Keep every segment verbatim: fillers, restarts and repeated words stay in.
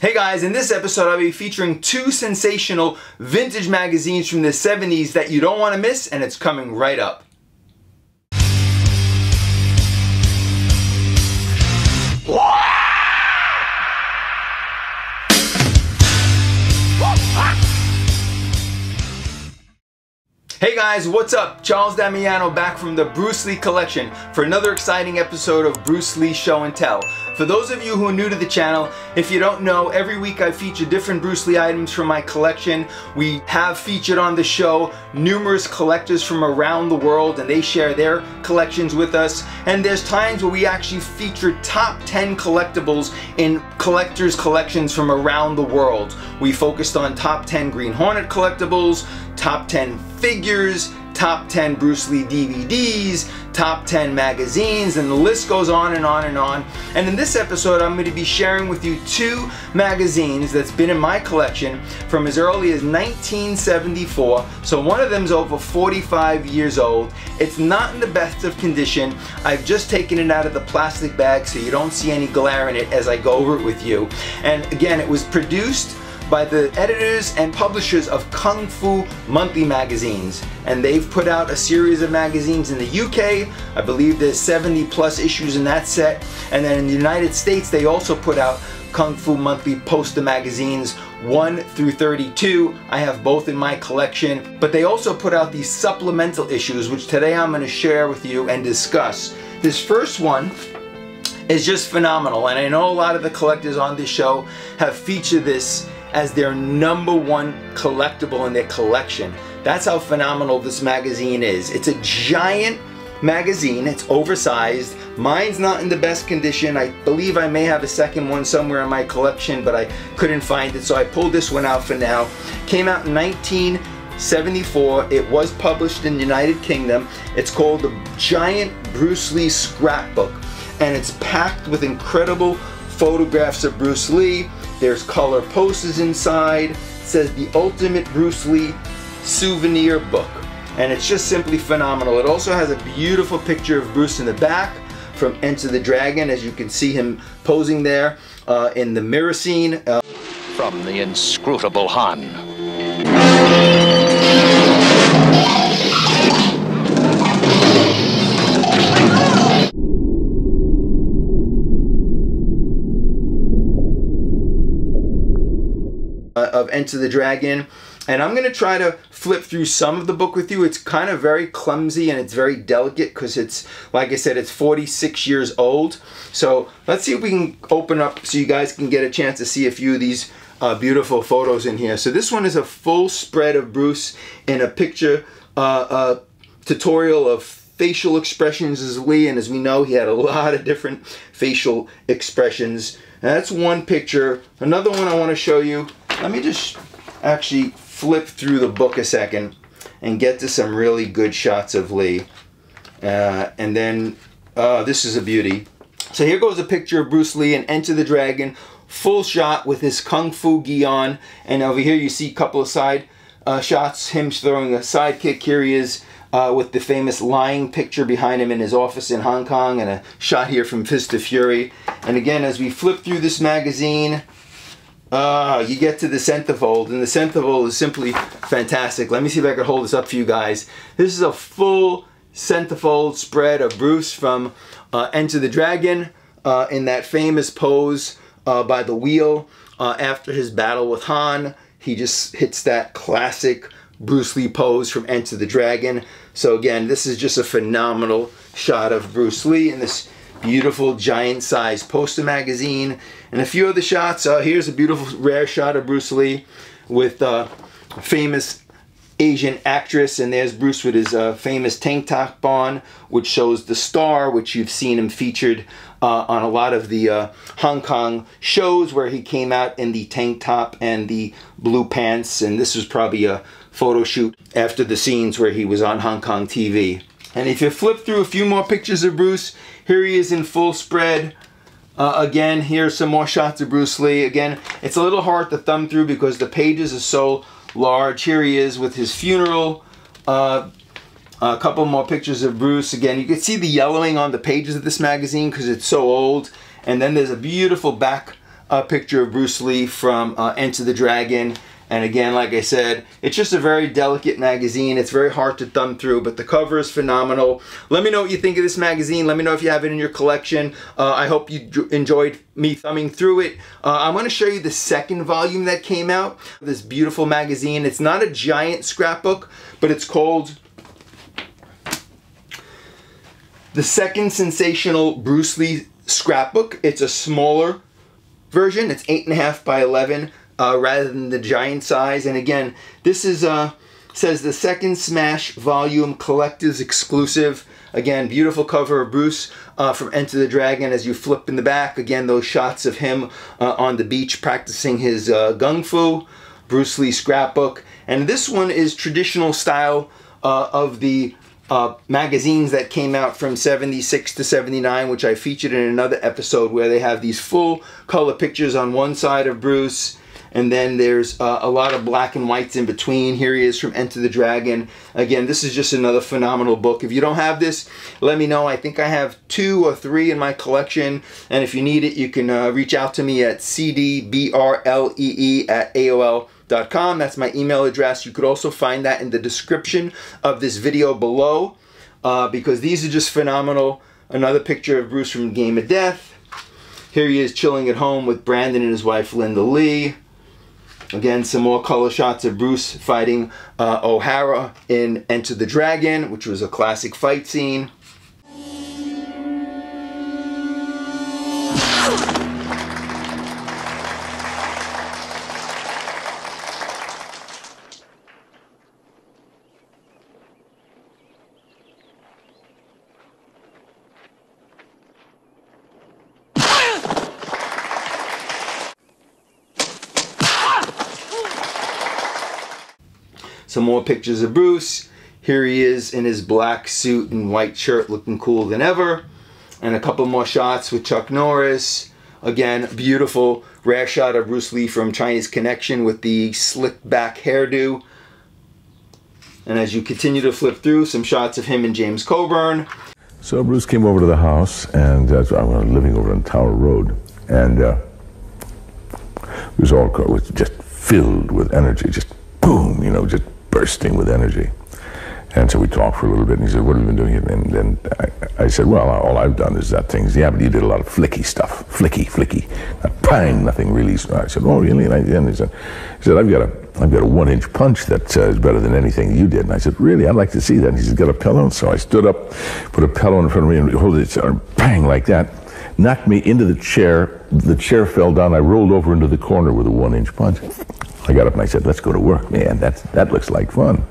Hey guys, in this episode I'll be featuring two sensational vintage magazines from the seventies that you don't want to miss, and it's coming right up. Hey guys, what's up? Charles Damiano back from the Bruce Lee collection for another exciting episode of Bruce Lee Show and Tell. For those of you who are new to the channel, if you don't know, every week I feature different Bruce Lee items from my collection. We have featured on the show numerous collectors from around the world, and they share their collections with us. And there's times where we actually feature top ten collectibles in collectors' collections from around the world. We focused on top ten Green Hornet collectibles, top ten figures, top ten Bruce Lee D V Ds, top ten magazines, and the list goes on and on and on. And in this episode, I'm going to be sharing with you two magazines that's been in my collection from as early as nineteen seventy-four. So one of them's over forty-five years old. It's not in the best of condition. I've just taken it out of the plastic bag so you don't see any glare in it as I go over it with you. And again, it was produced by the editors and publishers of Kung Fu Monthly magazines. And they've put out a series of magazines in the U K. I believe there's seventy plus issues in that set. And then in the United States, they also put out Kung Fu Monthly poster magazines one through thirty-two. I have both in my collection. But they also put out these supplemental issues, which today I'm gonna share with you and discuss. This first one is just phenomenal. And I know a lot of the collectors on this show have featured this as their number one collectible in their collection. That's how phenomenal this magazine is. It's a giant magazine, it's oversized. Mine's not in the best condition. I believe I may have a second one somewhere in my collection, but I couldn't find it, so I pulled this one out for now. Came out in nineteen seventy-four. It was published in the United Kingdom. It's called the Giant Bruce Lee Scrapbook, and it's packed with incredible photographs of Bruce Lee. There's color posters inside. It says the ultimate Bruce Lee souvenir book. And it's just simply phenomenal. It also has a beautiful picture of Bruce in the back from Enter the Dragon, as you can see him posing there uh, in the mirror scene. Uh, from the inscrutable Han. Of Enter the Dragon, and I'm gonna try to flip through some of the book with you. It's kind of very clumsy and it's very delicate because it's, like I said, it's forty-six years old. So let's see if we can open up so you guys can get a chance to see a few of these uh, beautiful photos in here. So this one is a full spread of Bruce in a picture uh, uh, tutorial of facial expressions as Lee, and as we know, he had a lot of different facial expressions. And that's one picture. Another one I want to show you. Let me just actually flip through the book a second and get to some really good shots of Lee. Uh, and then, uh, this is a beauty. So here goes a picture of Bruce Lee in Enter the Dragon, full shot with his Kung Fu gi on. And over here you see a couple of side uh, shots, him throwing a sidekick. Here he is uh, with the famous lying picture behind him in his office in Hong Kong, and a shot here from Fist of Fury. And again, as we flip through this magazine, Uh, you get to the centerfold, and the centerfold is simply fantastic. Let me see if I can hold this up for you guys. This is a full centerfold spread of Bruce from uh, Enter the Dragon uh, in that famous pose uh, by the wheel uh, after his battle with Han. He just hits that classic Bruce Lee pose from Enter the Dragon. So again, this is just a phenomenal shot of Bruce Lee in this beautiful giant size poster magazine. And a few other shots. Uh, here's a beautiful rare shot of Bruce Lee with uh, a famous Asian actress, and there's Bruce with his uh, famous tank top on, which shows the star, which you've seen him featured uh, on a lot of the uh, Hong Kong shows, where he came out in the tank top and the blue pants. And this was probably a photo shoot after the scenes where he was on Hong Kong T V. And if you flip through a few more pictures of Bruce, here he is in full spread. Uh, again, here's some more shots of Bruce Lee. Again, it's a little hard to thumb through because the pages are so large. Here he is with his funeral. Uh, a couple more pictures of Bruce. Again, you can see the yellowing on the pages of this magazine because it's so old. And then there's a beautiful back a picture of Bruce Lee from uh, Enter the Dragon. And again, like I said, it's just a very delicate magazine. It's very hard to thumb through, but the cover is phenomenal. Let me know what you think of this magazine. Let me know if you have it in your collection. Uh, I hope you enjoyed me thumbing through it. Uh, I'm going to show you the second volume that came out. This beautiful magazine. It's not a giant scrapbook, but it's called The Second Sensational Bruce Lee Scrapbook. It's a smaller version. It's eight and a half by eleven. Uh, rather than the giant size. And again, this is uh, says the second Smash volume collector's exclusive. Again, beautiful cover of Bruce uh, from Enter the Dragon as you flip in the back. Again, those shots of him uh, on the beach practicing his uh, Kung Fu, Bruce Lee scrapbook. And this one is traditional style uh, of the Uh, magazines that came out from seventy-six to seventy-nine, which I featured in another episode, where they have these full color pictures on one side of Bruce, and then there's uh, a lot of black and whites in between. Here he is from Enter the Dragon. Again, this is just another phenomenal book. If you don't have this, let me know. I think I have two or three in my collection, and if you need it, you can uh, reach out to me at c d b r l e e at a o l dot com. That's my email address. You could also find that in the description of this video below, uh, because these are just phenomenal. Another picture of Bruce from Game of Death. Here he is chilling at home with Brandon and his wife Linda Lee. Again, some more color shots of Bruce fighting uh, O'Hara in Enter the Dragon, which was a classic fight scene. Some more pictures of Bruce. Here he is in his black suit and white shirt, looking cool than ever. And a couple more shots with Chuck Norris. Again, beautiful rare shot of Bruce Lee from Chinese Connection with the slick back hairdo. And as you continue to flip through, some shots of him and James Coburn. So Bruce came over to the house, and uh, I was living over on Tower Road, and uh, it was all it was just filled with energy, just boom, you know, just bursting with energy. And so we talked for a little bit, and he said, what have you been doing? And then I, I said, well, all I've done is that things. Yeah, but you did a lot of flicky stuff. Flicky, flicky. Not bang, nothing really. So I said, oh, really? And, I, and he said, he said, I've got a, I've got a one-inch punch that uh, is better than anything you did. And I said, really? I'd like to see that. And he said, get a pillow. And so I stood up, put a pillow in front of me, and hold it, bang, like that. Knocked me into the chair. The chair fell down. I rolled over into the corner with a one-inch punch. I got up and I said, let's go to work, man. That's, that looks like fun.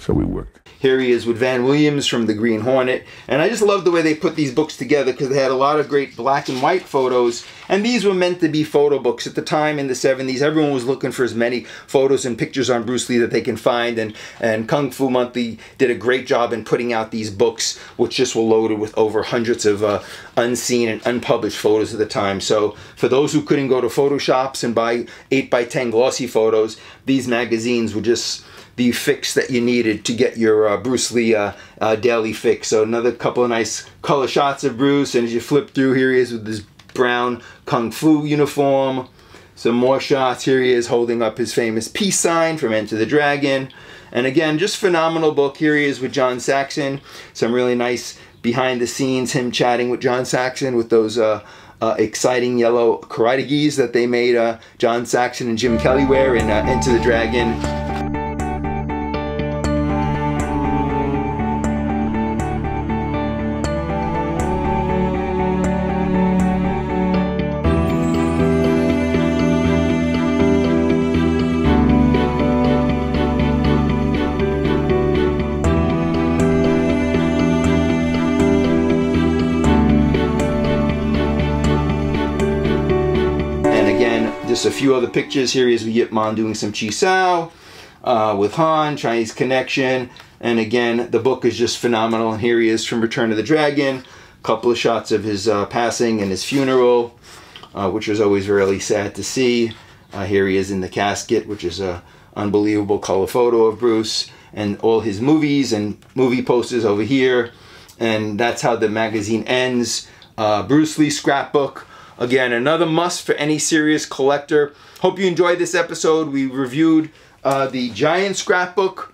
So we worked. Here he is with Van Williams from the Green Hornet. And I just love the way they put these books together, because they had a lot of great black and white photos. And these were meant to be photo books. At the time in the seventies, everyone was looking for as many photos and pictures on Bruce Lee that they can find. And, and Kung Fu Monthly did a great job in putting out these books, which just were loaded with over hundreds of uh, unseen and unpublished photos at the time. So for those who couldn't go to Photoshops and buy eight by ten glossy photos, these magazines were just the fix that you needed to get your uh, Bruce Lee uh, uh, daily fix. So another couple of nice color shots of Bruce, and as you flip through, here he is with his brown Kung Fu uniform. Some more shots. Here he is holding up his famous peace sign from Enter the Dragon. And again, just phenomenal book. Here he is with John Saxon. Some really nice behind the scenes, him chatting with John Saxon with those uh, Uh, exciting yellow karate gis that they made uh, John Saxon and Jim Kelly wear in uh, Enter the Dragon. A few other pictures. Here he is with Yip Man doing some Chi Sao uh, with Han, Chinese Connection. And again, the book is just phenomenal. And here he is from Return of the Dragon. A couple of shots of his uh, passing and his funeral, uh, which was always really sad to see. Uh, here he is in the casket, which is an unbelievable color photo of Bruce, and all his movies and movie posters over here. And that's how the magazine ends. Uh, Bruce Lee Scrapbook. Again, another must for any serious collector. Hope you enjoyed this episode. We reviewed uh, the Giant Scrapbook,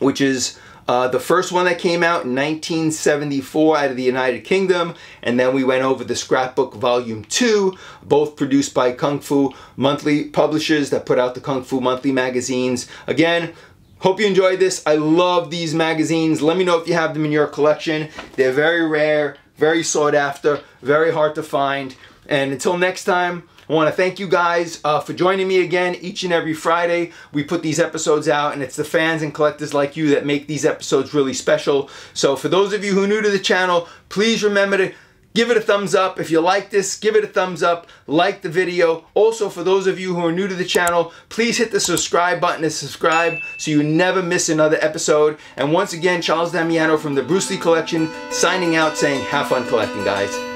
which is uh, the first one that came out in nineteen seventy-four out of the United Kingdom. And then we went over the Scrapbook Volume two, both produced by Kung Fu Monthly Publishers that put out the Kung Fu Monthly magazines. Again, hope you enjoyed this. I love these magazines. Let me know if you have them in your collection. They're very rare, very sought after, very hard to find. And until next time, I want to thank you guys uh, for joining me again each and every Friday. We put these episodes out, and it's the fans and collectors like you that make these episodes really special. So for those of you who are new to the channel, please remember to give it a thumbs up. If you like this, give it a thumbs up, like the video. Also, for those of you who are new to the channel, please hit the subscribe button to subscribe so you never miss another episode. And once again, Charles Damiano from the Bruce Lee Collection signing out, saying have fun collecting, guys.